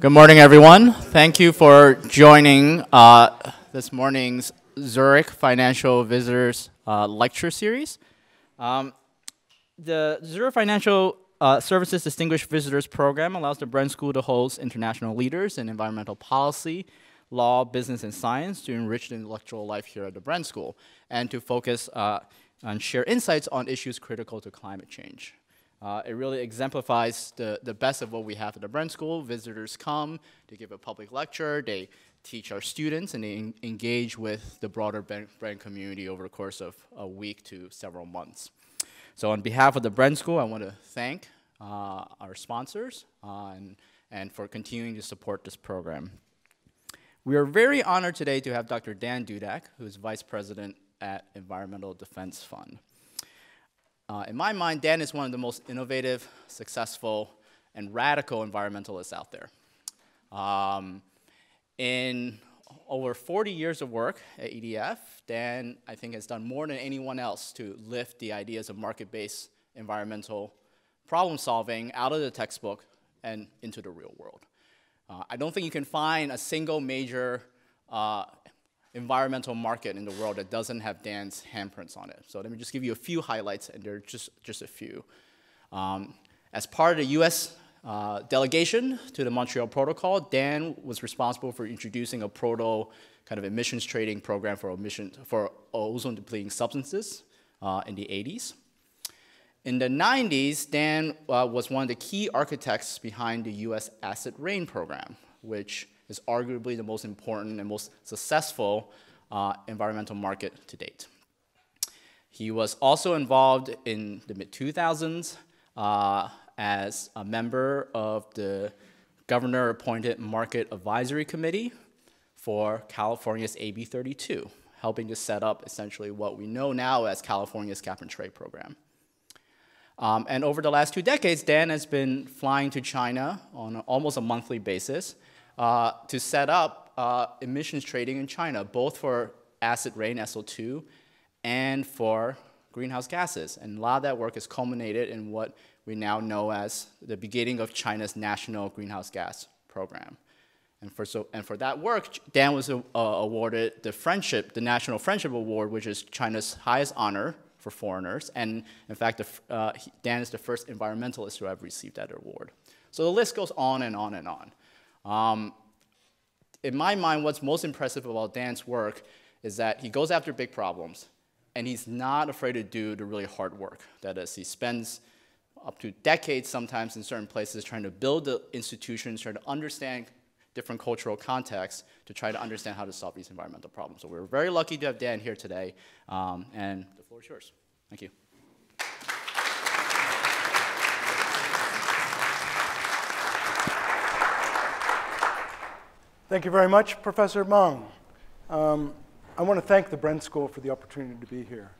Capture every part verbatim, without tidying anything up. Good morning, everyone. Thank you for joining uh, this morning's Zurich Financial Visitors uh, Lecture Series. Um, the Zurich Financial uh, Services Distinguished Visitors Program allows the Bren School to host international leaders in environmental policy, law, business, and science to enrich the intellectual life here at the Bren School and to focus uh, and share insights on issues critical to climate change. Uh, it really exemplifies the, the best of what we have at the Bren School. Visitors come, they give a public lecture, they teach our students, and they en engage with the broader Bren community over the course of a week to several months. So on behalf of the Bren School, I want to thank uh, our sponsors uh, and, and for continuing to support this program. We are very honored today to have Doctor Dan Dudek, who is Vice President at Environmental Defense Fund. Uh, in my mind, Dan is one of the most innovative, successful, and radical environmentalists out there. Um, in over forty years of work at E D F, Dan, I think, has done more than anyone else to lift the ideas of market-based environmental problem solving out of the textbook and into the real world. Uh, I don't think you can find a single major uh, environmental market in the world that doesn't have Dan's handprints on it. So let me just give you a few highlights, and there are just, just a few. Um, as part of the U S uh, delegation to the Montreal Protocol, Dan was responsible for introducing a proto kind of emissions trading program for, emission, for ozone-depleting substances uh, in the eighties. In the nineties, Dan uh, was one of the key architects behind the U S acid rain program, which is arguably the most important and most successful uh, environmental market to date. He was also involved in the mid two thousands uh, as a member of the governor-appointed Market Advisory Committee for California's A B thirty-two, helping to set up essentially what we know now as California's cap and trade program. Um, and over the last two decades, Dan has been flying to China on a, almost a monthly basis Uh, to set up uh, emissions trading in China, both for acid rain, S O two, and for greenhouse gases. And a lot of that work is culminated in what we now know as the beginning of China's national greenhouse gas program. And for, so, and for that work, Dan was uh, awarded the Friendship, the National Friendship Award, which is China's highest honor for foreigners. And in fact, the, uh, Dan is the first environmentalist to have received that award. So the list goes on and on and on. Um, in my mind, what's most impressive about Dan's work is that he goes after big problems, and he's not afraid to do the really hard work. That is, he spends up to decades sometimes in certain places trying to build the institutions, trying to understand different cultural contexts to try to understand how to solve these environmental problems. So we're very lucky to have Dan here today, um, and the floor is yours. Thank you. Thank you very much, Professor Meng. Um, I want to thank the Bren School for the opportunity to be here.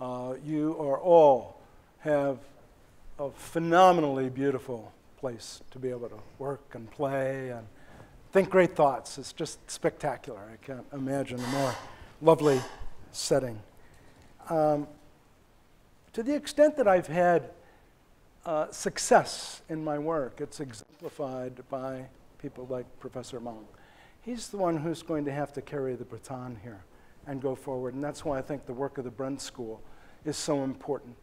Uh, you are all have a phenomenally beautiful place to be able to work and play and think great thoughts. It's just spectacular. I can't imagine a more lovely setting. Um, to the extent that I've had uh, success in my work, it's exemplified by people like Professor Meng. He's the one who's going to have to carry the baton here and go forward, and that's why I think the work of the Bren School is so important.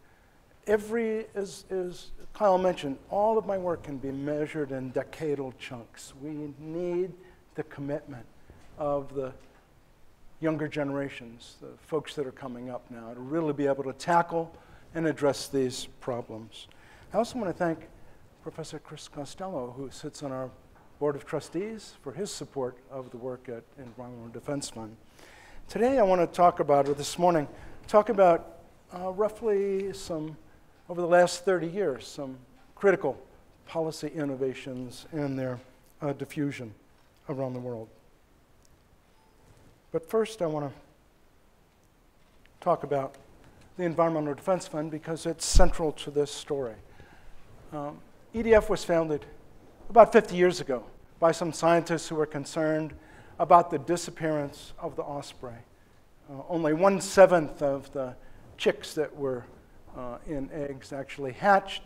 Every, as, as Kyle mentioned, all of my work can be measured in decadal chunks. We need the commitment of the younger generations, the folks that are coming up now, to really be able to tackle and address these problems. I also want to thank Professor Chris Costello, who sits on our Board of Trustees, for his support of the work at Environmental Defense Fund. Today I want to talk about, or this morning, talk about uh, roughly some, over the last thirty years, some critical policy innovations and their uh, diffusion around the world. But first I want to talk about the Environmental Defense Fund because it's central to this story. Um, E D F was founded about fifty years ago by some scientists who were concerned about the disappearance of the osprey. Uh, only one-seventh of the chicks that were uh, in eggs actually hatched.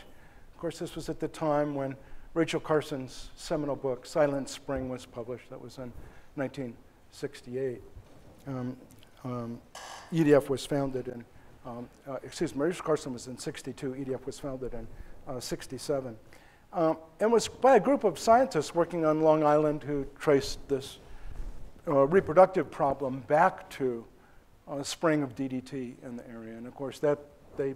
Of course, this was at the time when Rachel Carson's seminal book, Silent Spring, was published. That was in nineteen sixty-eight. Um, um, E D F was founded in, um, uh, excuse me, Rachel Carson was in sixty-two. E D F was founded in uh, sixty-seven. Um, and was by a group of scientists working on Long Island who traced this uh, reproductive problem back to uh, spring of D D T in the area. And of course, that they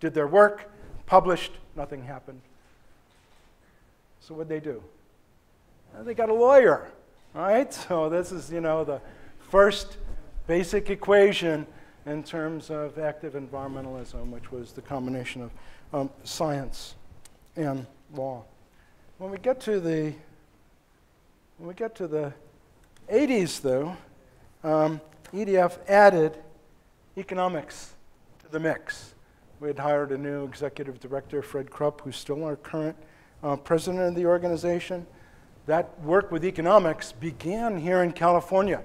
did their work, published, nothing happened. So what'd they do? Well, they got a lawyer, right? So this is, you know, the first basic equation in terms of active environmentalism, which was the combination of um, science and law. When we get to the when we get to the eighties, though, um, E D F added economics to the mix. We had hired a new executive director, Fred Krupp, who's still our current uh, president of the organization. That work with economics began here in California,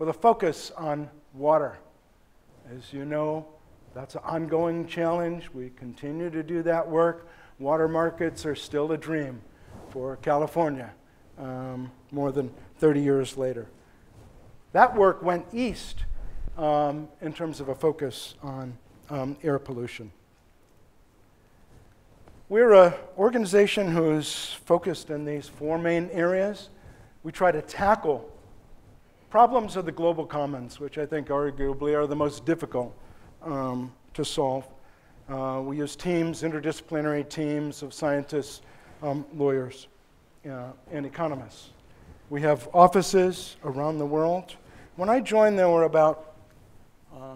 with a focus on water. As you know, that's an ongoing challenge. We continue to do that work. Water markets are still a dream for California um, more than thirty years later. That work went east um, in terms of a focus on um, air pollution. We're an organization who's focused in these four main areas. We try to tackle problems of the global commons, which I think arguably are the most difficult um, to solve. Uh, we use teams, interdisciplinary teams of scientists, um, lawyers, uh, and economists. We have offices around the world. When I joined, there were about uh,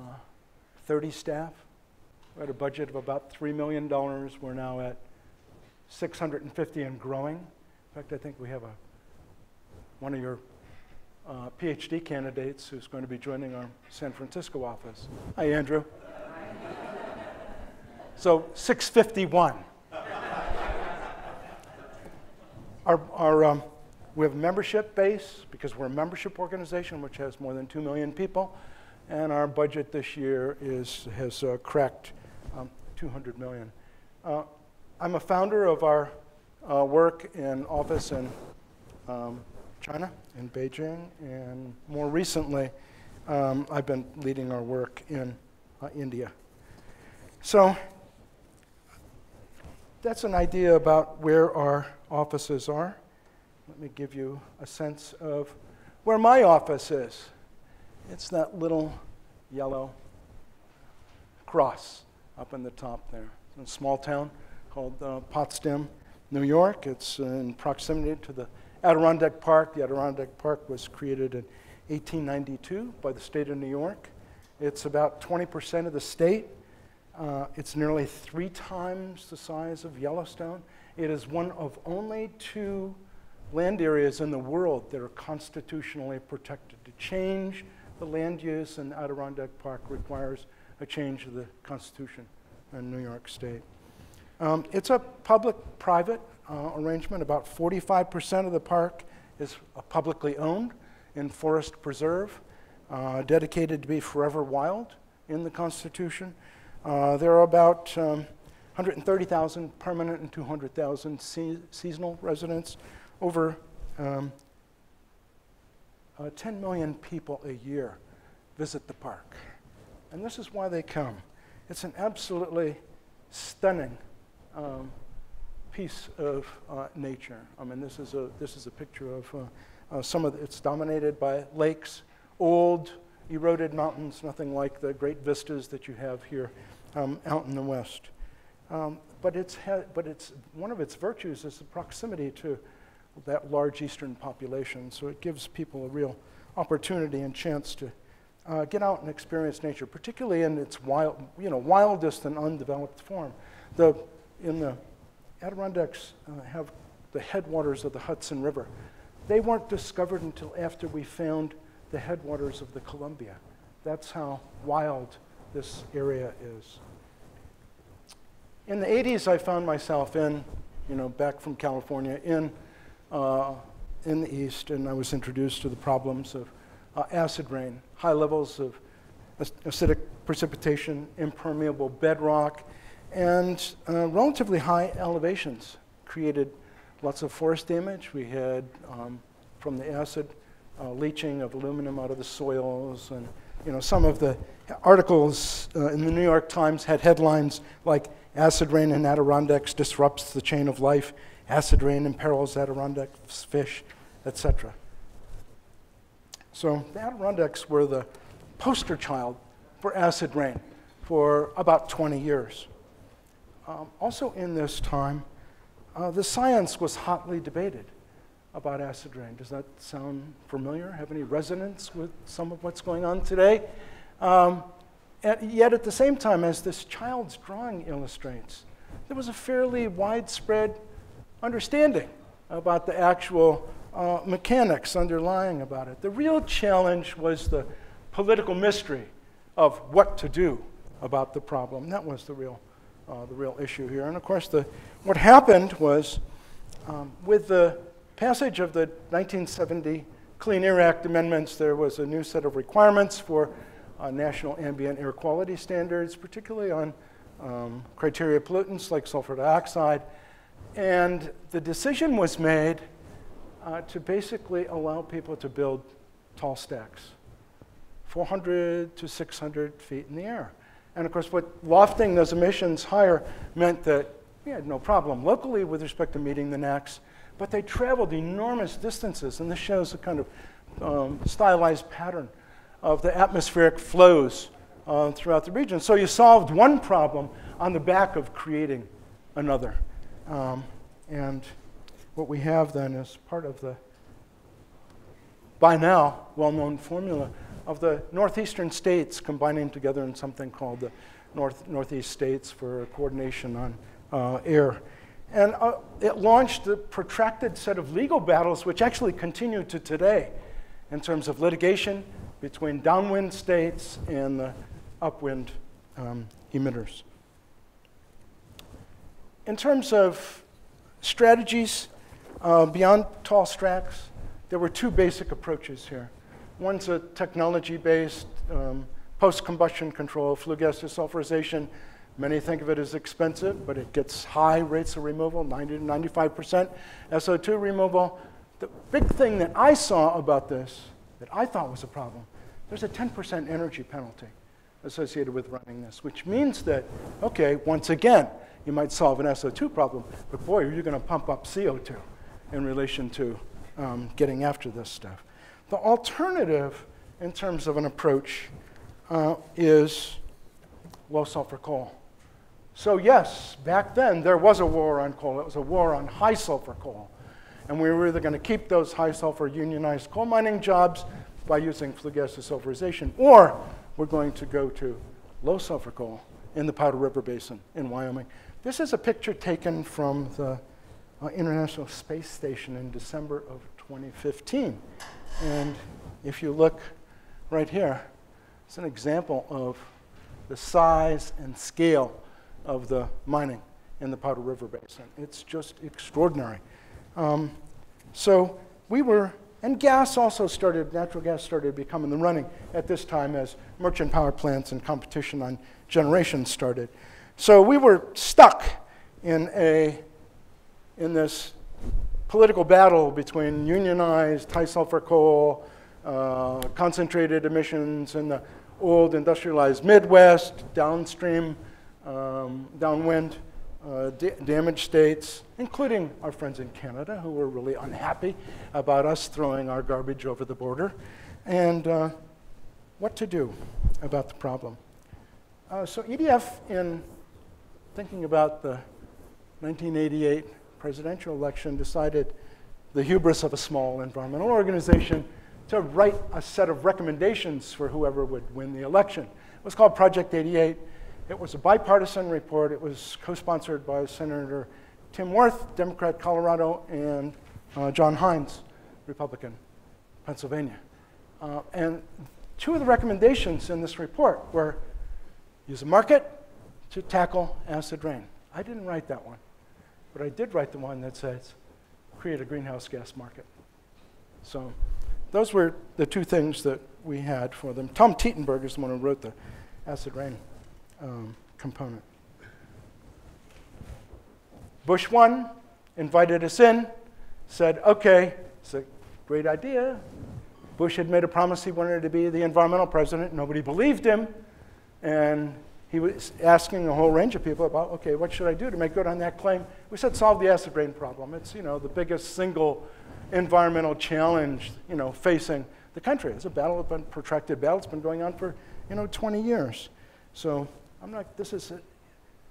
thirty staff. We had a budget of about three million dollars. We're now at six hundred fifty and growing. In fact, I think we have a, one of your uh, PhD candidates who's going to be joining our San Francisco office. Hi, Andrew. So six fifty-one. our, our, um, we have a membership base, because we're a membership organization, which has more than two million people. And our budget this year is, has uh, cracked um, two hundred million. Uh, I'm a founder of our uh, work in office in um, China, in Beijing. And more recently, um, I've been leading our work in uh, India. So that's an idea about where our offices are. Let me give you a sense of where my office is. It's that little yellow cross up in the top there. It's in a small town called uh, Potsdam, New York. It's in proximity to the Adirondack Park. The Adirondack Park was created in eighteen ninety-two by the state of New York. It's about twenty percent of the state. Uh, it's nearly three times the size of Yellowstone. It is one of only two land areas in the world that are constitutionally protected. To change the land use in Adirondack Park requires a change of the Constitution in New York State. Um, it's a public-private uh, arrangement. About forty-five percent of the park is publicly owned in forest preserve, uh, dedicated to be forever wild in the Constitution. Uh, there are about um, one hundred thirty thousand permanent and two hundred thousand se seasonal residents, over um, uh, ten million people a year visit the park. And this is why they come. It's an absolutely stunning um, piece of uh, nature. I mean, this is a, this is a picture of uh, uh, some of the, it's dominated by lakes, old, eroded mountains, nothing like the great vistas that you have here um, out in the West. Um, but it's but it's one of its virtues is the proximity to that large eastern population. So it gives people a real opportunity and chance to uh, get out and experience nature, particularly in its wild, you know, wildest and undeveloped form. The in the Adirondacks uh, have the headwaters of the Hudson River. They weren't discovered until after we found the headwaters of the Columbia. That's how wild this area is. In the eighties, I found myself in, you know, back from California, in, uh, in the East, and I was introduced to the problems of uh, acid rain, high levels of acidic precipitation, impermeable bedrock, and uh, relatively high elevations created lots of forest damage. We had um, from the acid uh, leaching of aluminum out of the soils, and you know, some of the articles uh, in the New York Times had headlines like "Acid rain in Adirondacks disrupts the chain of life," "Acid rain imperils Adirondacks fish," et cetera. So the Adirondacks were the poster child for acid rain for about twenty years. Um, also in this time, uh, the science was hotly debated about acid rain. Does that sound familiar? Have any resonance with some of what's going on today? Um, and yet at the same time, as this child's drawing illustrates, there was a fairly widespread understanding about the actual uh, mechanics underlying about it. The real challenge was the political mystery of what to do about the problem. That was the real, uh, the real issue here. And of course, the, what happened was um, with the passage of the nineteen seventy Clean Air Act Amendments, there was a new set of requirements for uh, national ambient air quality standards, particularly on um, criteria pollutants like sulfur dioxide. And the decision was made uh, to basically allow people to build tall stacks, four hundred to six hundred feet in the air. And of course, what lofting those emissions higher meant that we had no problem locally with respect to meeting the N A Cs, but they traveled enormous distances. And this shows a kind of um, stylized pattern of the atmospheric flows uh, throughout the region. So you solved one problem on the back of creating another. Um, and what we have then is part of the, by now, well-known formula of the northeastern states combining together in something called the North, Northeast States for coordination on uh, air. And uh, it launched a protracted set of legal battles which actually continue to today in terms of litigation between downwind states and the upwind um, emitters. In terms of strategies uh, beyond tall stacks, there were two basic approaches here. One's a technology-based um, post-combustion control, flue gas desulfurization. Many think of it as expensive, but it gets high rates of removal, ninety to ninety-five percent S O two removal. The big thing that I saw about this that I thought was a problem, there's a ten percent energy penalty associated with running this, which means that, okay, once again, you might solve an S O two problem, but boy, you're going to pump up C O two in relation to um, getting after this stuff. The alternative in terms of an approach uh, is low sulfur coal. So yes, back then there was a war on coal. It was a war on high sulfur coal. And we were either going to keep those high sulfur unionized coal mining jobs by using flue gas desulfurization, or we're going to go to low sulfur coal in the Powder River Basin in Wyoming. This is a picture taken from the uh, International Space Station in December of twenty fifteen. And if you look right here, it's an example of the size and scale of the mining in the Powder River Basin. It's just extraordinary. Um, so we were, and gas also started, natural gas started becoming the running at this time as merchant power plants and competition on generation started. So we were stuck in, a, in this political battle between unionized high sulfur coal, uh, concentrated emissions in the old industrialized Midwest, downstream, um, downwind uh, da damaged states, including our friends in Canada who were really unhappy about us throwing our garbage over the border, and uh, what to do about the problem. Uh, so E D F, in thinking about the nineteen eighty-eight presidential election, decided the hubris of a small environmental organization to write a set of recommendations for whoever would win the election. It was called Project eighty-eight. It was a bipartisan report. It was co-sponsored by Senator Tim Wirth, Democrat, Colorado, and uh, John Heinz, Republican, Pennsylvania. Uh, and two of the recommendations in this report were use a market to tackle acid rain. I didn't write that one, but I did write the one that says create a greenhouse gas market. So those were the two things that we had for them. Tom Tietenberg is the one who wrote the acid rain um, component. Bush one, invited us in, said, okay, it's a great idea. Bush had made a promise he wanted to be the environmental president. Nobody believed him. And he was asking a whole range of people about, okay, what should I do to make good on that claim? We said, solve the acid rain problem. It's, you know, the biggest single environmental challenge, you know, facing the country. It's a battle, it's been protracted battle. It's been going on for, you know, twenty years. So I'm not, this is, a,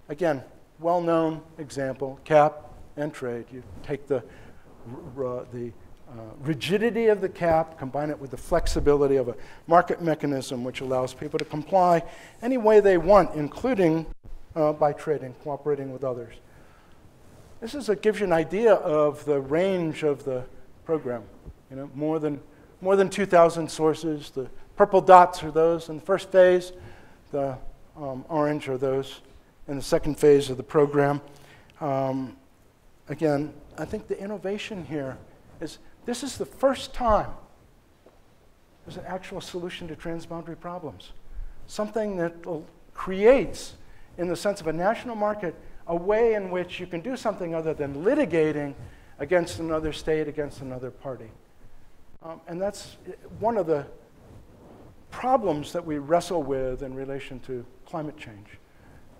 again, well-known example, cap and trade. You take the, uh, the uh, rigidity of the cap, combine it with the flexibility of a market mechanism, which allows people to comply any way they want, including uh, by trading, cooperating with others. This is, it gives you an idea of the range of the program. You know, more than, more than two thousand sources. The purple dots are those in the first phase. The um, orange are those in the second phase of the program. Um, again, I think the innovation here is this is the first time there's an actual solution to transboundary problems. Something that creates, in the sense of a national market, a way in which you can do something other than litigating against another state, against another party. Um, and that's one of the problems that we wrestle with in relation to climate change,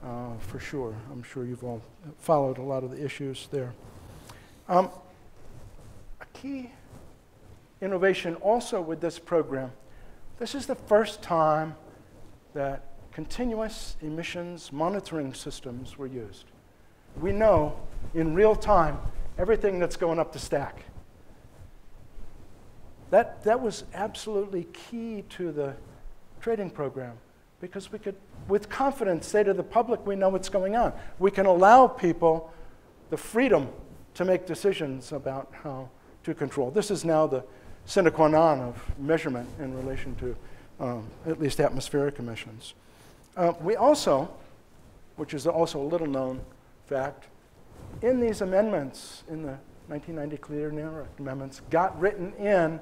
uh, for sure. I'm sure you've all followed a lot of the issues there. Um, a key innovation also with this program, this is the first time that continuous emissions monitoring systems were used. We know in real time everything that's going up the stack. That, that was absolutely key to the trading program because we could, with confidence, say to the public, we know what's going on. We can allow people the freedom to make decisions about how to control. This is now the sine qua non of measurement in relation to um, at least atmospheric emissions. Uh, we also, which is also a little known fact, in these amendments, in the nineteen ninety Clean Air Act Amendments, got written in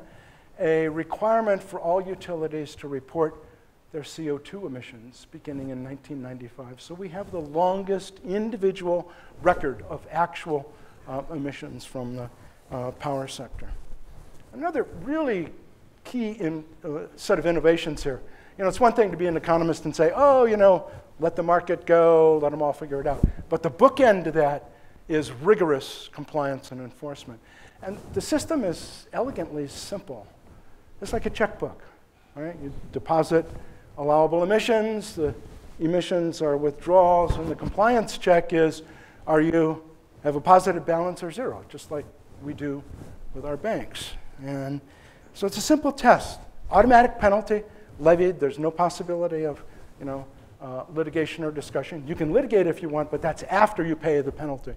a requirement for all utilities to report their C O two emissions beginning in nineteen ninety-five. So we have the longest individual record of actual uh, emissions from the uh, power sector. Another really key in, uh, set of innovations here. You know, it's one thing to be an economist and say, oh, you know, let the market go, let them all figure it out. But the bookend to that is rigorous compliance and enforcement. And the system is elegantly simple. It's like a checkbook, all right? You deposit allowable emissions, the emissions are withdrawals, and the compliance check is, are you, have a positive balance or zero, just like we do with our banks. And so it's a simple test, automatic penalty, levied. There's no possibility of, you know, uh, litigation or discussion. You can litigate if you want, but that's after you pay the penalty.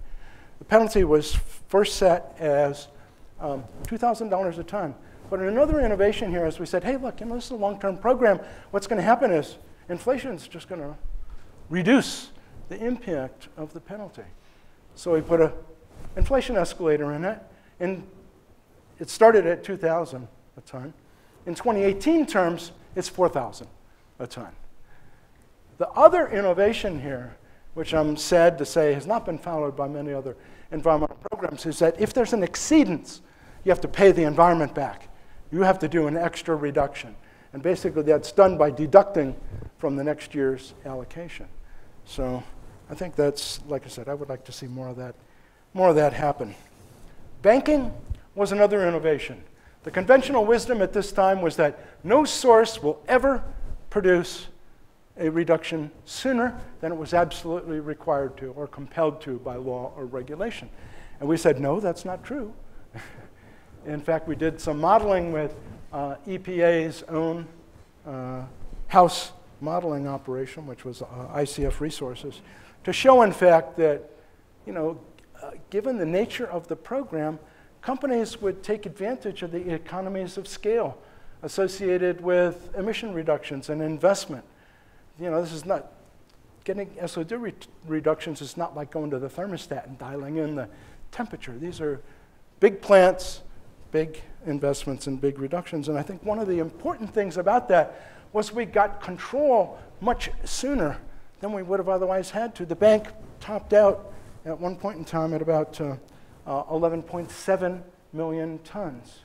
The penalty was first set as um, two thousand dollars a ton. But another innovation here is we said, hey, look, you know, this is a long-term program. What's going to happen is inflation is just going to reduce the impact of the penalty. So we put an inflation escalator in it, and it started at two thousand dollars a ton. In twenty eighteen terms, it's four thousand dollars a ton. The other innovation here, which I'm sad to say has not been followed by many other environmental programs, is that if there's an exceedance, you have to pay the environment back. You have to do an extra reduction. And basically, that's done by deducting from the next year's allocation. So I think that's, like I said, I would like to see more of that, more of that happen. Banking was another innovation. The conventional wisdom at this time was that no source will ever produce a reduction sooner than it was absolutely required to or compelled to by law or regulation. And we said, no, that's not true. In fact, we did some modeling with uh, E P A's own uh, house modeling operation, which was uh, I C F Resources, to show, in fact, that, you know, uh, given the nature of the program, companies would take advantage of the economies of scale associated with emission reductions and investment. You know, this is not, getting S O two re reductions is not like going to the thermostat and dialing in the temperature. These are big plants, big investments, and big reductions. And I think one of the important things about that was we got control much sooner than we would have otherwise had to. The bank topped out at one point in time at about uh, uh, eleven point seven million tons.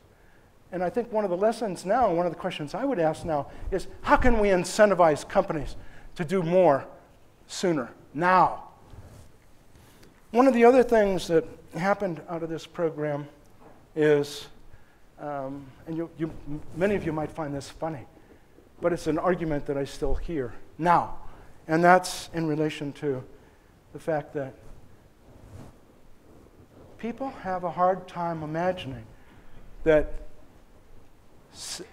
And I think one of the lessons now, one of the questions I would ask now is, how can we incentivize companies to do more sooner, now? One of the other things that happened out of this program is, um, and you, you, many of you might find this funny, but it's an argument that I still hear now. And that's in relation to the fact that people have a hard time imagining that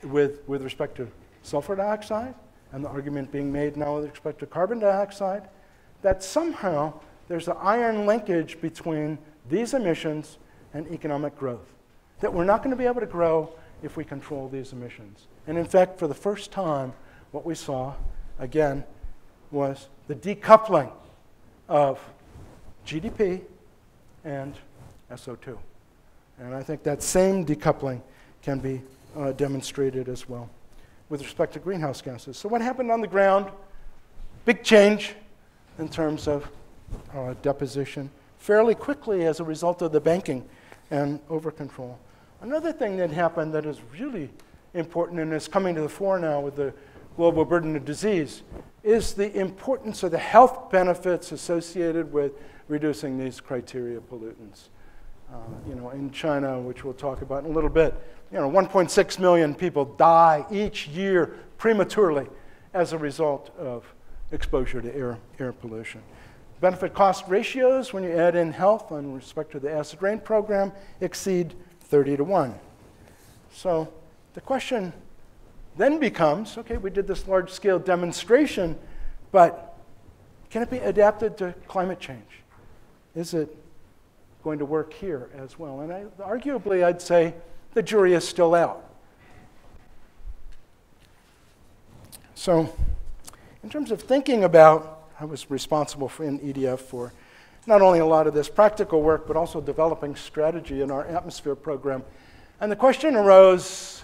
with, with respect to sulfur dioxide, and the argument being made now with respect to carbon dioxide, that somehow there's an iron linkage between these emissions and economic growth, that we're not going to be able to grow if we control these emissions. And in fact, for the first time, what we saw, again, was the decoupling of G D P and S O two. And I think that same decoupling can be uh, demonstrated as well with respect to greenhouse gases. So what happened on the ground? Big change in terms of uh, deposition fairly quickly as a result of the banking and over control. Another thing that happened that is really important and is coming to the fore now with the global burden of disease is the importance of the health benefits associated with reducing these criteria pollutants. Uh, you know, in China, which we'll talk about in a little bit, you know, one point six million people die each year prematurely as a result of exposure to air, air pollution. Benefit-cost ratios, when you add in health in respect to the acid rain program, exceed thirty to one. So the question then becomes, okay, we did this large-scale demonstration, but can it be adapted to climate change? Is it going to work here as well? And I, arguably, I'd say the jury is still out. So in terms of thinking about, I was responsible for, in E D F for not only a lot of this practical work, but also developing strategy in our atmosphere program. And the question arose,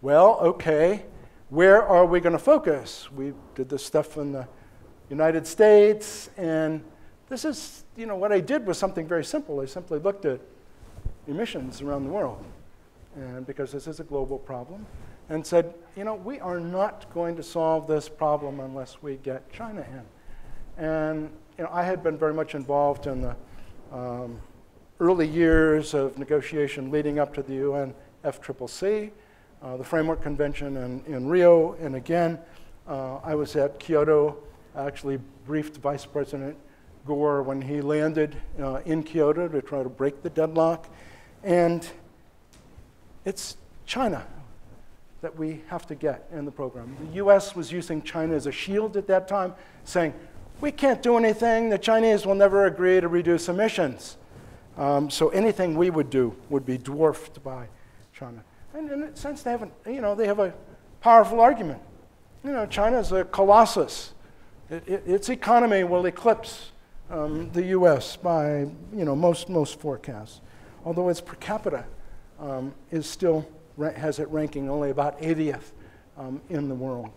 well, okay, where are we going to focus? We did this stuff in the United States, and this is, you know, what I did was something very simple. I simply looked at emissions around the world, and because this is a global problem, and said, you know, we are not going to solve this problem unless we get China in. And, you know, I had been very much involved in the um, early years of negotiation leading up to the U N F C C C. Uh, the Framework Convention in, in Rio, and again, uh, I was at Kyoto. I actually briefed Vice President Gore when he landed uh, in Kyoto to try to break the deadlock. And it's China that we have to get in the program. The U S was using China as a shield at that time, saying, we can't do anything. The Chinese will never agree to reduce emissions. Um, so anything we would do would be dwarfed by China. And in a sense, they haven't, you know, they have a powerful argument. You know, China's a colossus. It, it, its economy will eclipse um, the U S by, you know, most, most forecasts. Although its per capita um, is still, has it ranking only about eightieth um, in the world.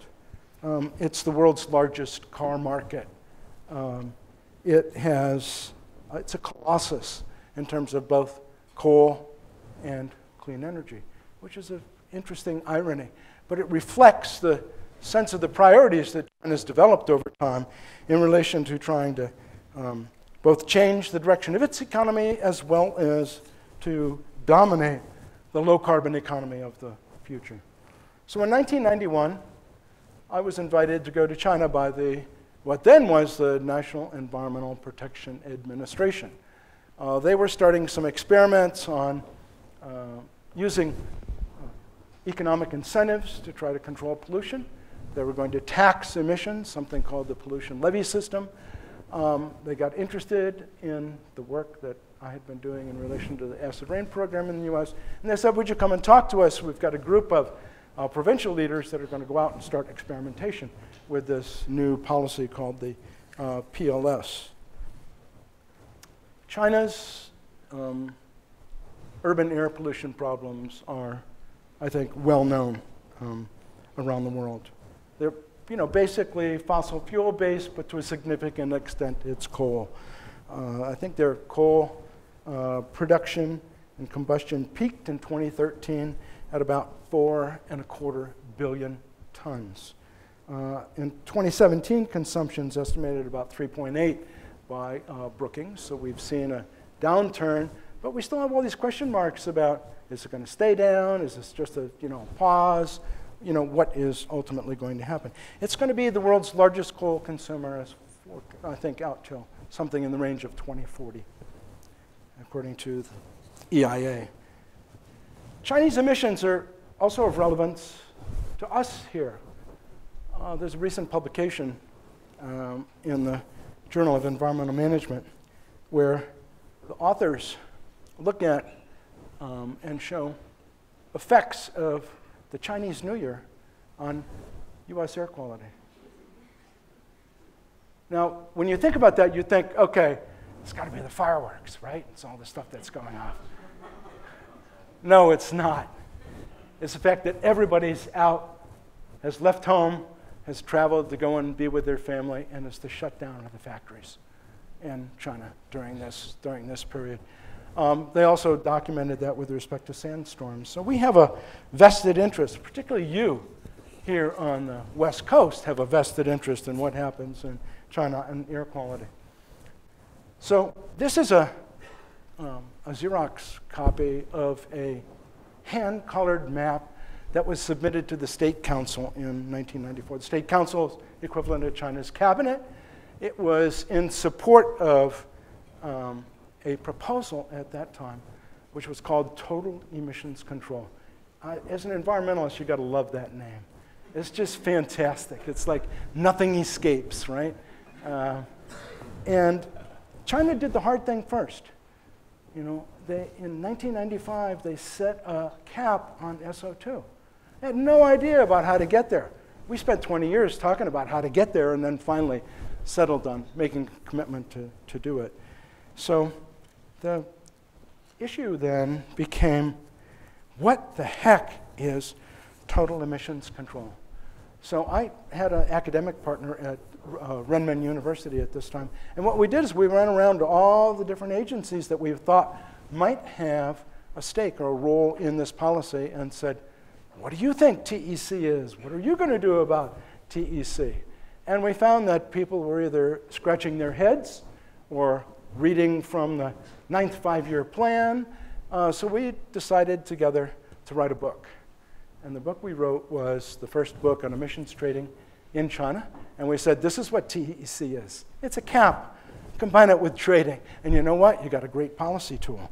Um, it's the world's largest car market. Um, it has, it's a colossus in terms of both coal and clean energy, which is an interesting irony. But it reflects the sense of the priorities that China has developed over time in relation to trying to um, both change the direction of its economy as well as to dominate the low-carbon economy of the future. So in nineteen ninety-one, I was invited to go to China by the, what then was the National Environmental Protection Administration. Uh, they were starting some experiments on uh, using economic incentives to try to control pollution. They were going to tax emissions, something called the pollution levy system. Um, they got interested in the work that I had been doing in relation to the acid rain program in the U S. And they said, would you come and talk to us? We've got a group of uh, provincial leaders that are going to go out and start experimentation with this new policy called the uh, P L S. China's um, urban air pollution problems are, I think, well known um, around the world. They're, you know, basically fossil fuel based, but to a significant extent, it's coal. Uh, I think their coal uh, production and combustion peaked in twenty thirteen at about four and a quarter billion tons. Uh, in twenty seventeen, consumption is estimated at about three point eight by uh, Brookings. So we've seen a downturn, but we still have all these question marks about, is it going to stay down? Is this just a you know pause? You know, what is ultimately going to happen? It's going to be the world's largest coal consumer, as for, I think, out till something in the range of twenty forty, according to the E I A. Chinese emissions are also of relevance to us here. Uh, there's a recent publication um, in the Journal of Environmental Management where the authors look at um, and show effects of the Chinese New Year on U S air quality. Now, when you think about that, you think, okay, it's got to be the fireworks, right? It's all the stuff that's going off. No, it's not. It's the fact that everybody's out, has left home, has traveled to go and be with their family, and it's the shutdown of the factories in China during this, during this period. Um, they also documented that with respect to sandstorms. So we have a vested interest, particularly you here on the West Coast have a vested interest in what happens in China and air quality. So this is a, um, a Xerox copy of a hand-colored map that was submitted to the State Council in nineteen ninety-four. The State Council is equivalent to China's cabinet. It was in support of um, a proposal at that time, which was called Total Emissions Control. Uh, as an environmentalist, you've got to love that name. It's just fantastic. It's like nothing escapes, right? Uh, and China did the hard thing first. You know, they, in nineteen ninety-five, they set a cap on S O two. They had no idea about how to get there. We spent twenty years talking about how to get there and then finally settled on making a commitment to, to do it. So the issue then became, what the heck is total emissions control? So I had an academic partner at uh, Renmin University at this time. And what we did is we ran around to all the different agencies that we thought might have a stake or a role in this policy and said, what do you think T E C is? What are you going to do about T E C? And we found that people were either scratching their heads or reading from the ninth five-year plan. Uh, so we decided together to write a book. And the book we wrote was the first book on emissions trading in China. And we said, this is what T E C is. It's a cap. Combine it with trading. And you know what? You got a great policy tool.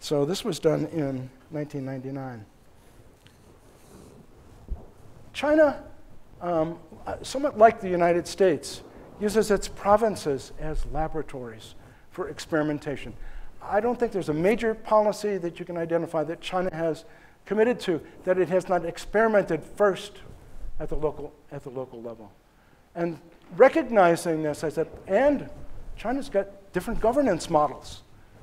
So this was done in nineteen ninety-nine. China, um, somewhat like the United States, uses its provinces as laboratories for experimentation. I don't think there's a major policy that you can identify that China has committed to that it has not experimented first at the local, at the local level. And recognizing this, I said, and China's got different governance models.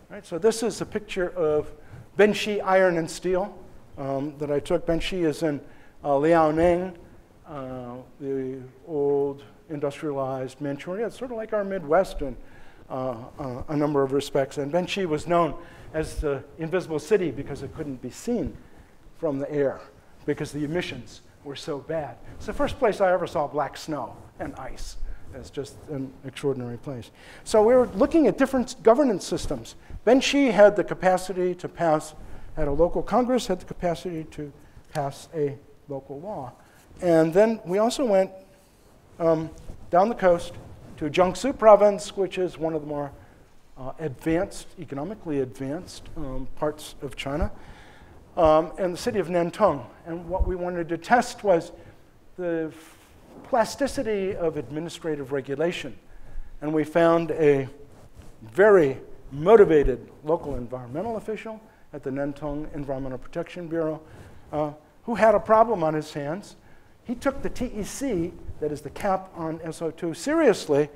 Right? So this is a picture of Benxi Iron and Steel um, that I took. Benxi is in uh, Liaoning, uh, the old industrialized Manchuria. It's sort of like our Midwest in Uh, uh, a number of respects. And Benxi was known as the invisible city because it couldn't be seen from the air because the emissions were so bad. It's the first place I ever saw black snow and ice. It's just an extraordinary place. So we were looking at different governance systems. Benxi had the capacity to pass, had a local Congress, had the capacity to pass a local law. And then we also went um, down the coast to Jiangsu province, which is one of the more uh, advanced, economically advanced um, parts of China, um, and the city of Nantong. And what we wanted to test was the plasticity of administrative regulation. And we found a very motivated local environmental official at the Nantong Environmental Protection Bureau uh, who had a problem on his hands. He took the T E C, that is the cap on S O two, seriously.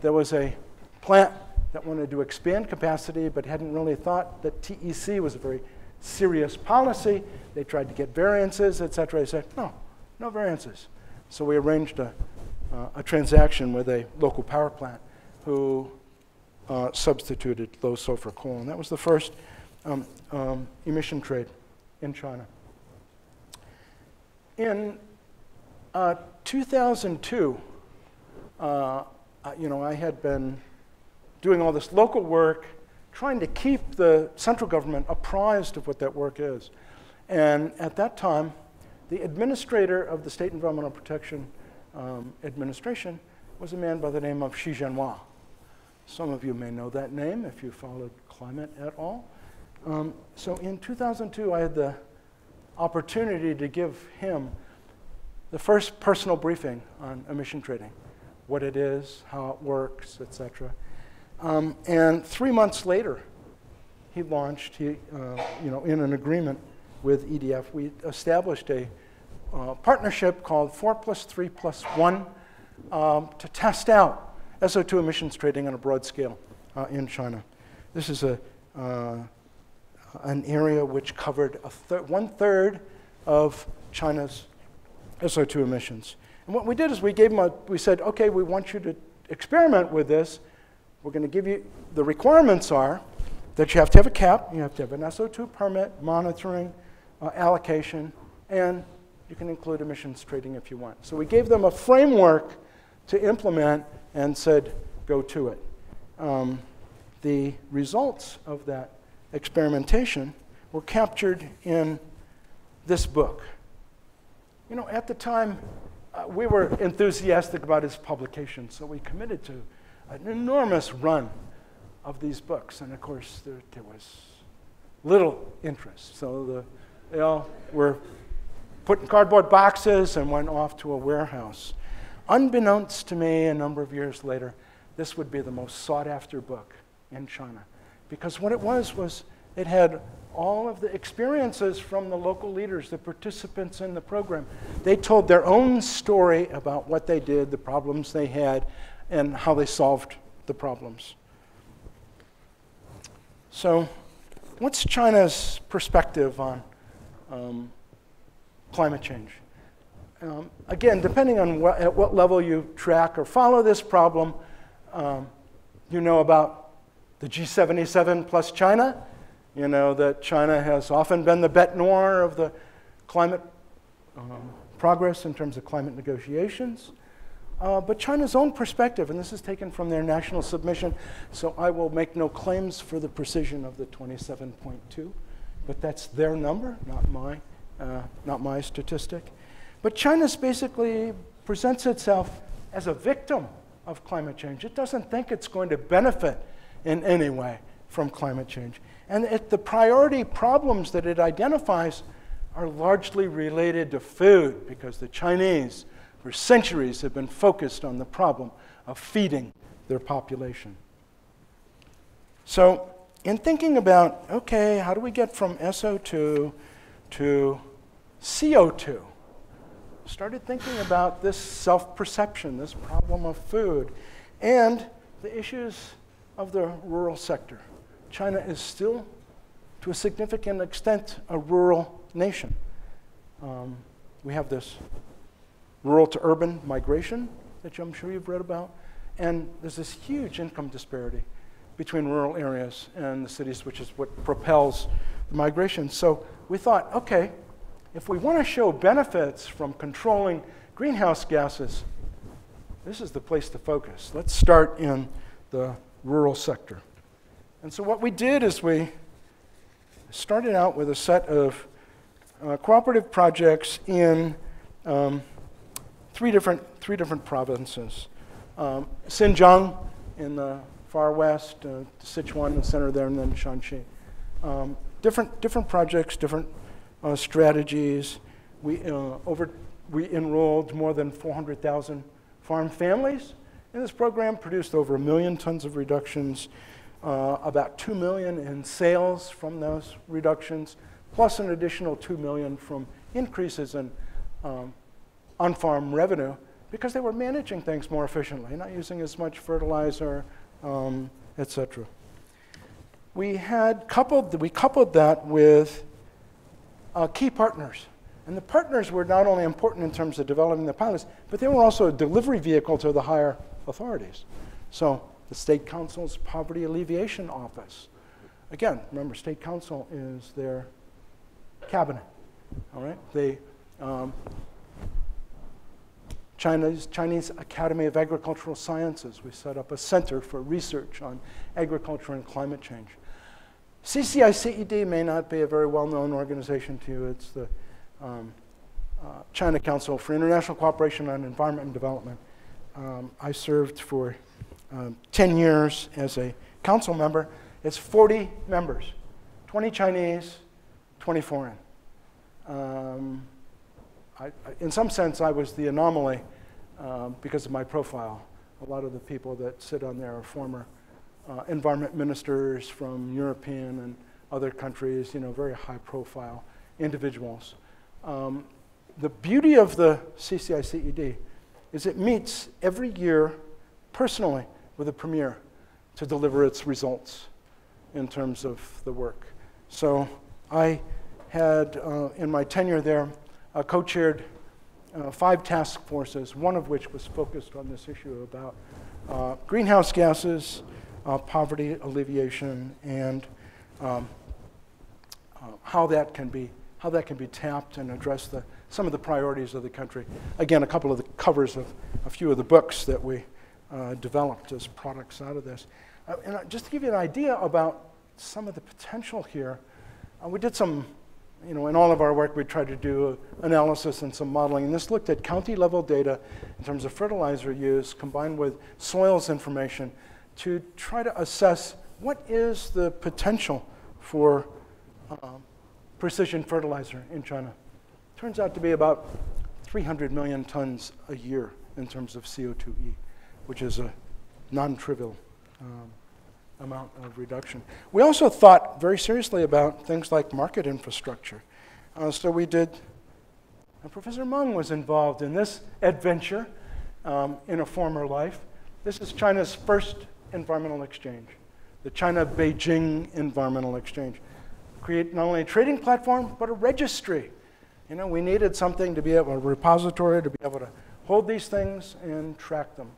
There was a plant that wanted to expand capacity but hadn't really thought that T E C was a very serious policy. They tried to get variances, et cetera. They said, no, no variances. So we arranged a, uh, a transaction with a local power plant who uh, substituted low sulfur coal. And that was the first um, um, emission trade in China. In uh, two thousand two, uh, you know, I had been doing all this local work, trying to keep the central government apprised of what that work is. And at that time, the administrator of the State Environmental Protection um, Administration was a man by the name of Xi Jinping. Some of you may know that name if you followed climate at all. Um, so in two thousand two, I had the opportunity to give him the first personal briefing on emission trading, what it is, how it works, et cetera. Um, and three months later, he launched, he, uh, you know, in an agreement with E D F, we established a uh, partnership called four plus three plus one um, to test out S O two emissions trading on a broad scale uh, in China. This is a, uh, an area which covered a thir one-third of China's S O two emissions. And what we did is we gave them a, we said, okay, we want you to experiment with this. We're going to give you, the requirements are that you have to have a cap, you have to have an S O two permit, monitoring, uh, allocation, and you can include emissions trading if you want. So we gave them a framework to implement and said, go to it. Um, the results of that experimentation were captured in this book. You know, at the time, uh, we were enthusiastic about his publication, so we committed to an enormous run of these books. And of course, there, there was little interest. So the, they all were put in cardboard boxes and went off to a warehouse. Unbeknownst to me, a number of years later, this would be the most sought-after book in China. Because what it was was it had all of the experiences from the local leaders, the participants in the program. They told their own story about what they did, the problems they had, and how they solved the problems. So what's China's perspective on um, climate change? Um, again, depending on what, at what level you track or follow this problem, um, you know about the G seventy-seven plus China. You know that China has often been the bête noire of the climate um, progress in terms of climate negotiations. Uh, but China's own perspective, and this is taken from their national submission, so I will make no claims for the precision of the twenty-seven point two, but that's their number, not my, uh, not my statistic. But China's basically presents itself as a victim of climate change. It doesn't think it's going to benefit in any way from climate change. And it, the priority problems that it identifies are largely related to food, because the Chinese for centuries have been focused on the problem of feeding their population. So in thinking about, okay, how do we get from S O two to C O two? I started thinking about this self-perception, this problem of food, and the issues of the rural sector. China is still, to a significant extent, a rural nation. Um, we have this rural to urban migration that I'm sure you've read about. And there's this huge income disparity between rural areas and the cities, which is what propels the migration. So we thought, OK, if we want to show benefits from controlling greenhouse gases, this is the place to focus. Let's start in the rural sector. And so what we did is we started out with a set of uh, cooperative projects in um, Three different, three different provinces. Um, Xinjiang in the far west, uh, Sichuan in the center there, and then Shanxi. Um, different, different projects, different uh, strategies. We, uh, over, we enrolled more than four hundred thousand farm families in this program, produced over a million tons of reductions, uh, about two million in sales from those reductions, plus an additional two million from increases in um, on-farm revenue, because they were managing things more efficiently, not using as much fertilizer, um, et cetera. We had coupled, we coupled that with uh, key partners. And the partners were not only important in terms of developing the pilots, but they were also a delivery vehicle to the higher authorities. So the State Council's Poverty Alleviation Office. Again, remember, State Council is their cabinet, all right? They, um, China's, Chinese Academy of Agricultural Sciences, we set up a center for research on agriculture and climate change. C C I C E D may not be a very well-known organization to you. It's the um, uh, China Council for International Cooperation on Environment and Development. Um, I served for um, ten years as a council member. It's forty members, twenty Chinese, twenty foreign. Um, I, I, in some sense, I was the anomaly um, because of my profile. A lot of the people that sit on there are former uh, environment ministers from European and other countries, you know, very high-profile individuals. Um, the beauty of the C C I C E D is it meets every year personally with the premier to deliver its results in terms of the work. So I had, uh, in my tenure there, uh, co-chaired uh, five task forces, one of which was focused on this issue about uh, greenhouse gases, uh, poverty alleviation, and um, uh, how that can be how that can be tapped and address the, some of the priorities of the country. Again, a couple of the covers of a few of the books that we uh, developed as products out of this. Uh, and just to give you an idea about some of the potential here, uh, we did some, you know, in all of our work, we tried to do analysis and some modeling. And this looked at county-level data in terms of fertilizer use combined with soils information to try to assess what is the potential for um, precision fertilizer in China. Turns out to be about three hundred million tons a year in terms of C O two E, which is a non-trivial um, amount of reduction. We also thought very seriously about things like market infrastructure. Uh, so we did, and Professor Meng was involved in this adventure um, in a former life. This is China's first environmental exchange, the China-Beijing Environmental Exchange. Create not only a trading platform, but a registry. You know, we needed something to be able, a repository to be able to hold these things and track them.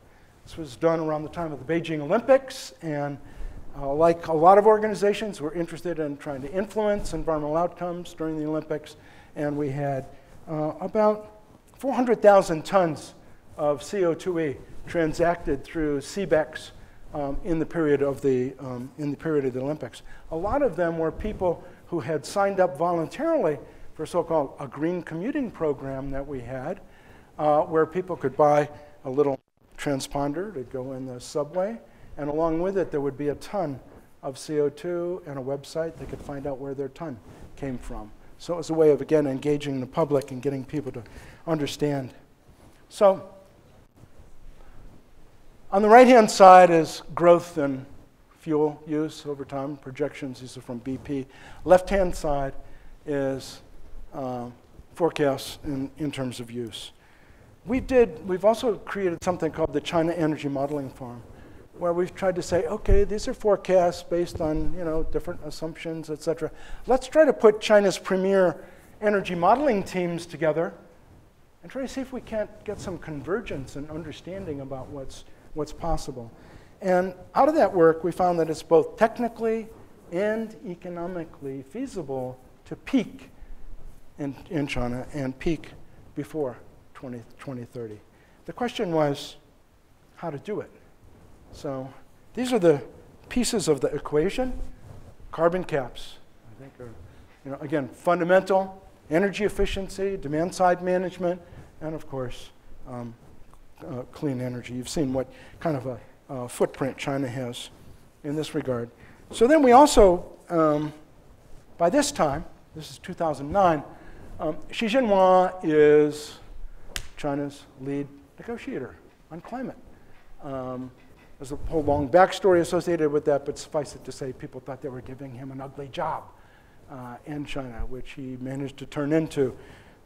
This was done around the time of the Beijing Olympics, and Uh, like a lot of organizations, we're interested in trying to influence environmental outcomes during the Olympics, and we had uh, about four hundred thousand tons of C O two E transacted through C BECs um, in the period of the um, in the period of the Olympics. A lot of them were people who had signed up voluntarily for so-called a green commuting program that we had, uh, where people could buy a little transponder to go in the subway. And along with it, there would be a ton of C O two and a website. They could find out where their ton came from. So it was a way of, again, engaging the public and getting people to understand. So on the right-hand side is growth in fuel use over time. Projections, these are from B P. Left-hand side is uh, forecasts in, in terms of use. We did, we've also created something called the China Energy Modeling Farm, where we've tried to say, okay, these are forecasts based on, you know, different assumptions, et cetera. Let's try to put China's premier energy modeling teams together and try to see if we can't get some convergence and understanding about what's, what's possible. And out of that work, we found that it's both technically and economically feasible to peak in, in China and peak before twenty thirty. The question was how to do it. So these are the pieces of the equation. Carbon caps, I think, are, you know, again, fundamental, energy efficiency, demand side management, and of course, um, uh, clean energy. You've seen what kind of a uh, footprint China has in this regard. So then we also, um, by this time, this is two thousand nine, um, Xi Jinping is China's lead negotiator on climate. Um, There's a whole long backstory associated with that, but suffice it to say, people thought they were giving him an ugly job uh, in China, which he managed to turn into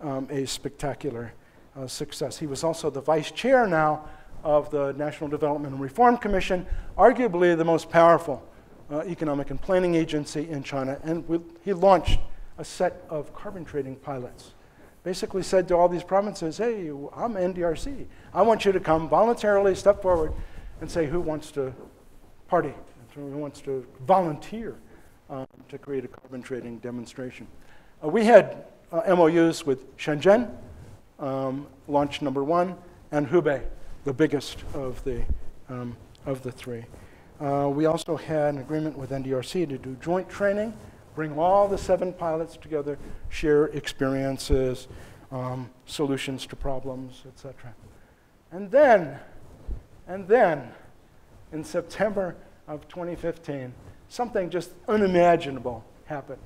um, a spectacular uh, success. He was also the vice chair now of the National Development and Reform Commission, arguably the most powerful uh, economic and planning agency in China. And we, he launched a set of carbon trading pilots. Basically said to all these provinces, hey, I'm N D R C. I want you to come voluntarily, step forward, and say who wants to party, who wants to volunteer uh, to create a carbon trading demonstration. Uh, we had uh, M O Us with Shenzhen, um, launch number one, and Hubei, the biggest of the, um, of the three. Uh, we also had an agreement with N D R C to do joint training, bring all the seven pilots together, share experiences, um, solutions to problems, et cetera. And then, and then, in September of twenty fifteen, something just unimaginable happened.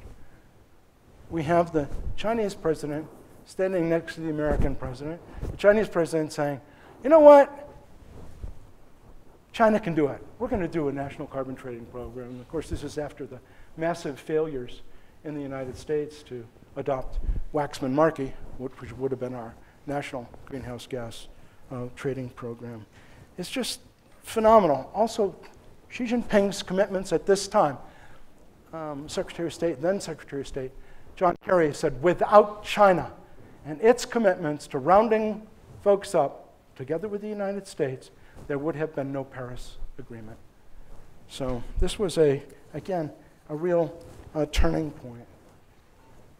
We have the Chinese president standing next to the American president, the Chinese president saying, you know what? China can do it. We're going to do a national carbon trading program. And of course, this is after the massive failures in the United States to adopt Waxman-Markey, which would have been our national greenhouse gas uh, trading program. It's just phenomenal. Also, Xi Jinping's commitments at this time. Um, Secretary of State, then Secretary of State, John Kerry said, without China and its commitments to rounding folks up, together with the United States, there would have been no Paris Agreement. So this was, a, again, a real uh, turning point.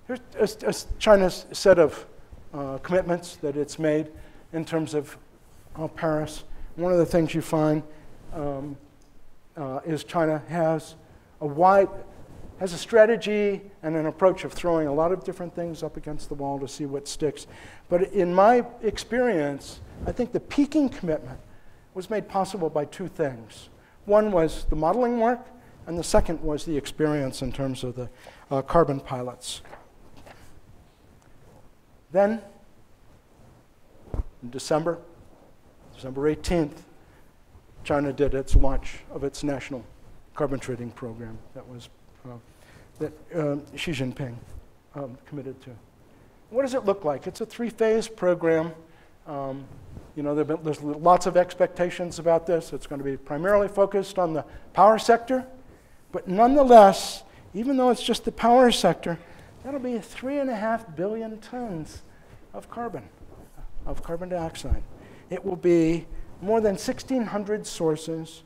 Here's a, a China's set of uh, commitments that it's made in terms of uh, Paris. One of the things you find um, uh, is China has a wide, has a strategy and an approach of throwing a lot of different things up against the wall to see what sticks. But in my experience, I think the Peking commitment was made possible by two things. One was the modeling work, and the second was the experience in terms of the uh, carbon pilots. Then, in December, December eighteenth, China did its launch of its national carbon trading program that was uh, that um, Xi Jinping um, committed to. What does it look like? It's a three-phase program. Um, You know, there's lots of expectations about this. It's going to be primarily focused on the power sector. But nonetheless, even though it's just the power sector, that'll be three and a half billion tons of carbon, of carbon dioxide. It will be more than sixteen hundred sources.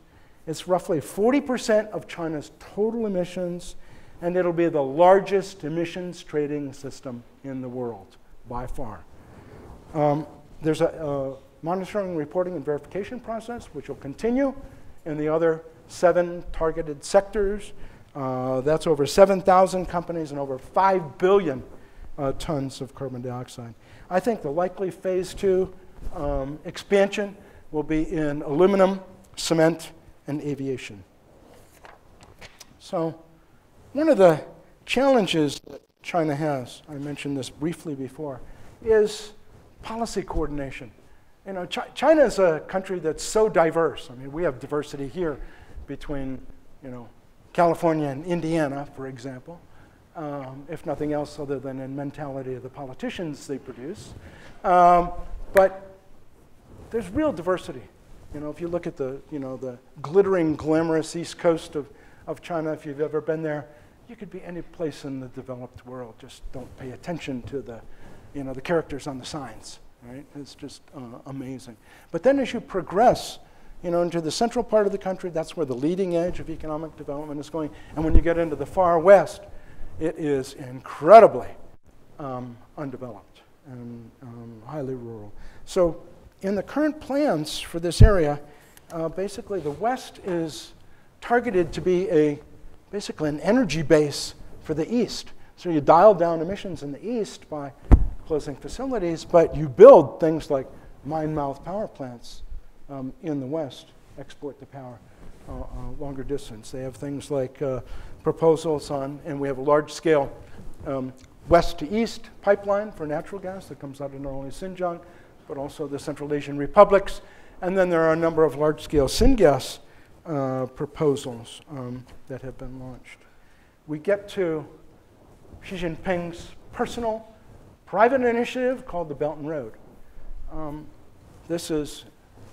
It's roughly forty percent of China's total emissions. And it'll be the largest emissions trading system in the world, by far. Um, there's a... a monitoring, reporting, and verification process, which will continue in the other seven targeted sectors. Uh, that's over seven thousand companies and over five billion uh, tons of carbon dioxide. I think the likely phase two um, expansion will be in aluminum, cement, and aviation. So one of the challenges that China has, I mentioned this briefly before, is policy coordination. You know, Ch China is a country that's so diverse. I mean, we have diversity here between, you know, California and Indiana, for example, um, if nothing else other than in mentality of the politicians they produce. Um, but there's real diversity. You know, if you look at the, you know, the glittering, glamorous east coast of, of China, if you've ever been there, you could be any place in the developed world. Just don't pay attention to the, you know, the characters on the signs. Right? It's just uh, amazing. But then as you progress, you know, into the central part of the country, that's where the leading edge of economic development is going. And when you get into the far west, it is incredibly um, undeveloped and um, highly rural. So in the current plans for this area, uh, basically the west is targeted to be a basically an energy base for the east. So you dial down emissions in the east by closing facilities, but you build things like mine-mouth power plants um, in the west, export the power uh, uh, longer distance. They have things like uh, proposals on, and we have a large-scale um, west-to-east pipeline for natural gas that comes out of not only Xinjiang, but also the Central Asian republics. And then there are a number of large-scale syngas uh, proposals um, that have been launched. We get to Xi Jinping's personal private initiative called the Belt and Road. Um, this is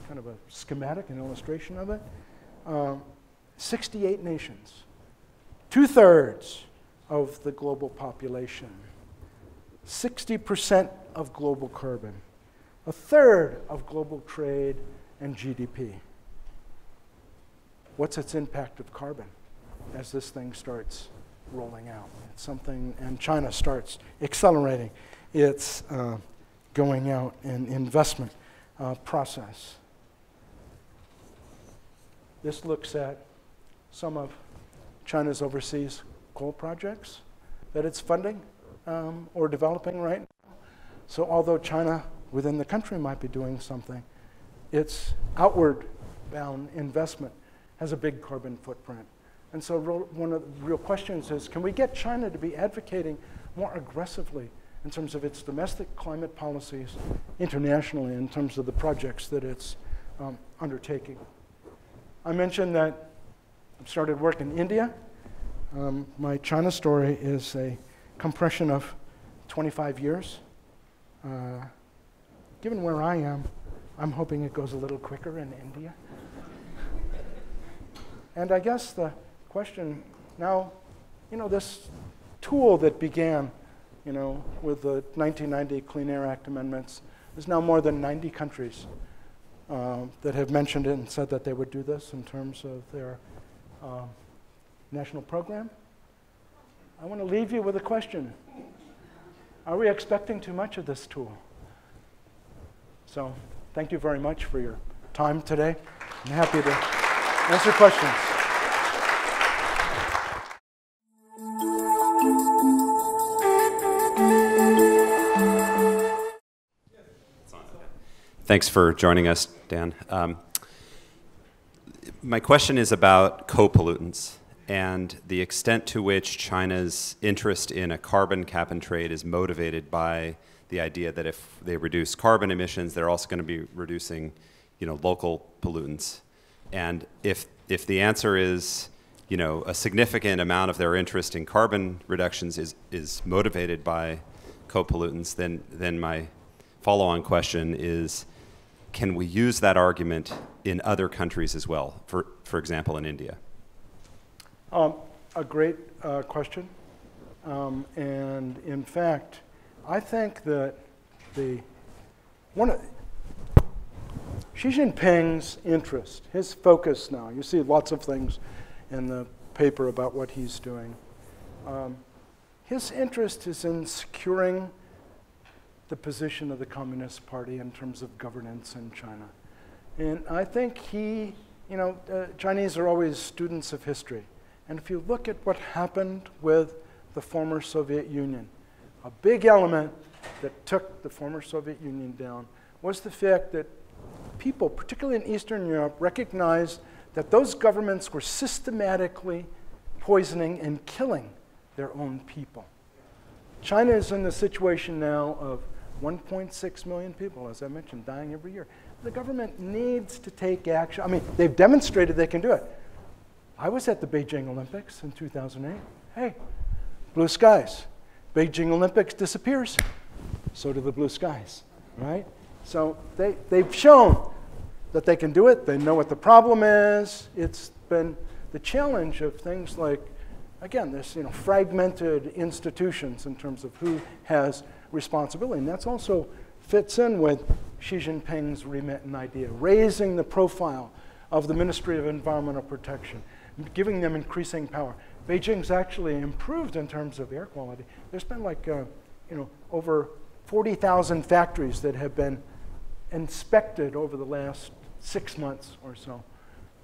kind of a schematic, an illustration of it. Uh, sixty-eight nations, two-thirds of the global population, sixty percent of global carbon, a third of global trade and G D P. what's its impact of carbon as this thing starts rolling out? It's something, and China starts accelerating its uh, going out and investment uh, process. This looks at some of China's overseas coal projects that it's funding um, or developing right now. So although China within the country might be doing something, its outward bound investment has a big carbon footprint. And so one of the real questions is, can we get China to be advocating more aggressively in terms of its domestic climate policies, internationally in terms of the projects that it's um, undertaking? I mentioned that I started work in India. Um, my China story is a compression of twenty-five years. Uh, given where I am, I'm hoping it goes a little quicker in India. And I guess the question now, you know, this tool that began, you know, with the nineteen ninety Clean Air Act Amendments, there's now more than ninety countries uh, that have mentioned it and said that they would do this in terms of their uh, national program. I want to leave you with a question. Are we expecting too much of this tool? So thank you very much for your time today. I'm happy to answer questions. Thanks for joining us, Dan. Um, my question is about co-pollutants and the extent to which China's interest in a carbon cap and trade is motivated by the idea that if they reduce carbon emissions, they're also going to be reducing, you know, local pollutants. And if, if the answer is, you know, a significant amount of their interest in carbon reductions is, is motivated by co-pollutants, then, then my follow-on question is, can we use that argument in other countries as well, for, for example, in India? Um, a great uh, question. Um, and in fact, I think that the one of, Xi Jinping's interest, his focus now, you see lots of things in the paper about what he's doing. Um, his interest is in securing the position of the Communist Party in terms of governance in China. And I think he, you know, uh, Chinese are always students of history. And if you look at what happened with the former Soviet Union, a big element that took the former Soviet Union down was the fact that people, particularly in Eastern Europe, recognized that those governments were systematically poisoning and killing their own people. China is in the situation now of one point six million people, as I mentioned, dying every year. The government needs to take action. I mean, they've demonstrated they can do it. I was at the Beijing Olympics in two thousand eight. Hey, blue skies. Beijing Olympics disappears. So do the blue skies, right? So they, they've shown that they can do it. They know what the problem is. It's been the challenge of things like, again, this, you know, fragmented institutions in terms of who has responsibility. And that's also fits in with Xi Jinping's remit and idea, raising the profile of the Ministry of Environmental Protection, giving them increasing power. Beijing's actually improved in terms of air quality. There's been like, uh, you know, over forty thousand factories that have been inspected over the last six months or so.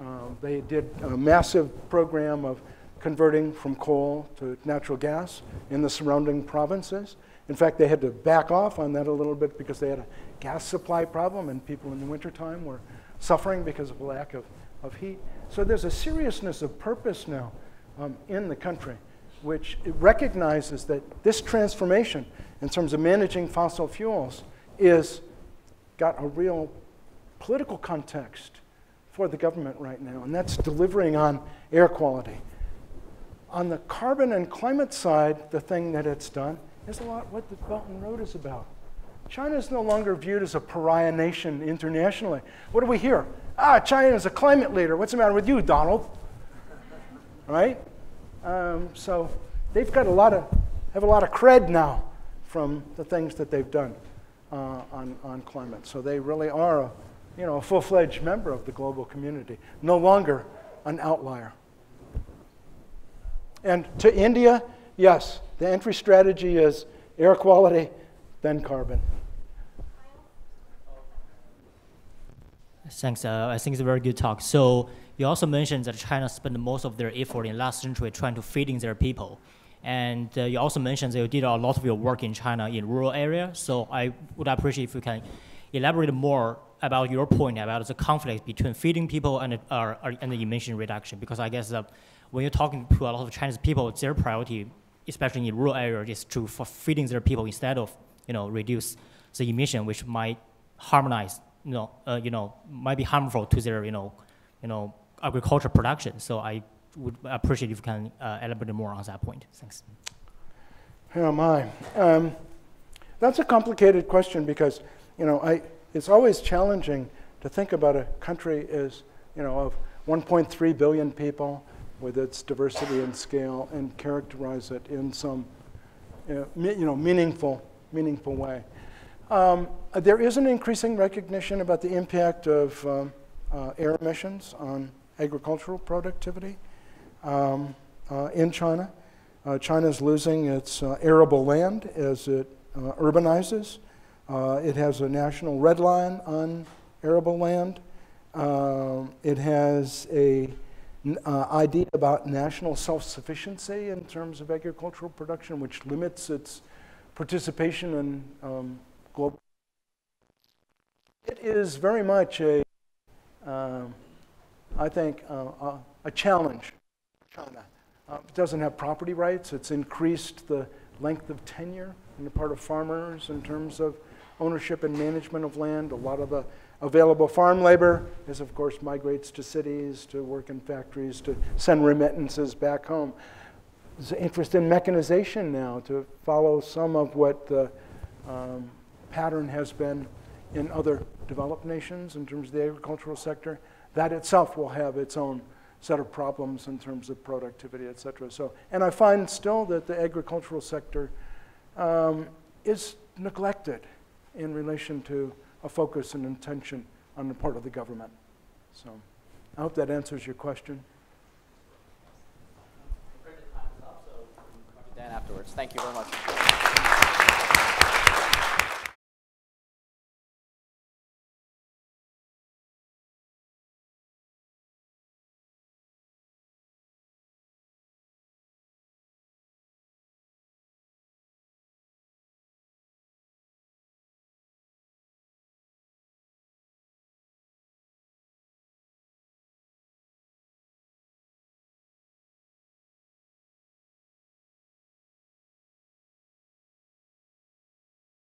Uh, they did a massive program of converting from coal to natural gas in the surrounding provinces. In fact, they had to back off on that a little bit because they had a gas supply problem and people in the wintertime were suffering because of a lack of, of heat. So there's a seriousness of purpose now um, in the country, which recognizes that this transformation in terms of managing fossil fuels is got a real political context for the government right now, and that's delivering on air quality. On the carbon and climate side, the thing that it's done is a lot what the Belt and Road is about. China is no longer viewed as a pariah nation internationally. What do we hear? Ah, China is a climate leader. What's the matter with you, Donald? Right? Um, so they've got a lot of, have a lot of cred now from the things that they've done uh, on, on climate. So they really are a, you know, a full-fledged member of the global community, no longer an outlier. And to India, yes, the entry strategy is air quality, then carbon. Thanks. Uh, I think it's a very good talk. So you also mentioned that China spent most of their effort in last century trying to feeding their people. And uh, you also mentioned that you did a lot of your work in China in rural areas. So I would appreciate if you can elaborate more about your point about the conflict between feeding people and, uh, and the emission reduction. Because I guess uh, when you're talking to a lot of Chinese people, their priority, especially in rural areas, is to for feeding their people instead of, you know, reduce the emission, which might harmonize, you know, uh, you know, might be harmful to their, you know, you know, agriculture production. So I would appreciate if you can uh, elaborate more on that point. Thanks. Here am I. Um, that's a complicated question because, you know, I, it's always challenging to think about a country as, you know, of one point three billion people with its diversity and scale and characterize it in some, you know, meaningful, meaningful way. Um, there is an increasing recognition about the impact of um, uh, air emissions on agricultural productivity. Um, uh, in China, uh, China's losing its uh, arable land as it uh, urbanizes. Uh, it has a national red line on arable land. Uh, it has a uh, idea about national self-sufficiency in terms of agricultural production, which limits its participation in um, global. It is very much a, uh, I think, uh, a, a challenge. China. Uh, it doesn't have property rights. It's increased the length of tenure on the part of farmers in terms of ownership and management of land. A lot of the available farm labor is, of course, migrates to cities, to work in factories, to send remittances back home. There's an interest in mechanization now to follow some of what the um, pattern has been in other developed nations in terms of the agricultural sector. That itself will have its own set of problems in terms of productivity, et cetera. So, and I find still that the agricultural sector um, is neglected in relation to a focus and intention on the part of the government. So I hope that answers your question. Afterwards. Thank you very much.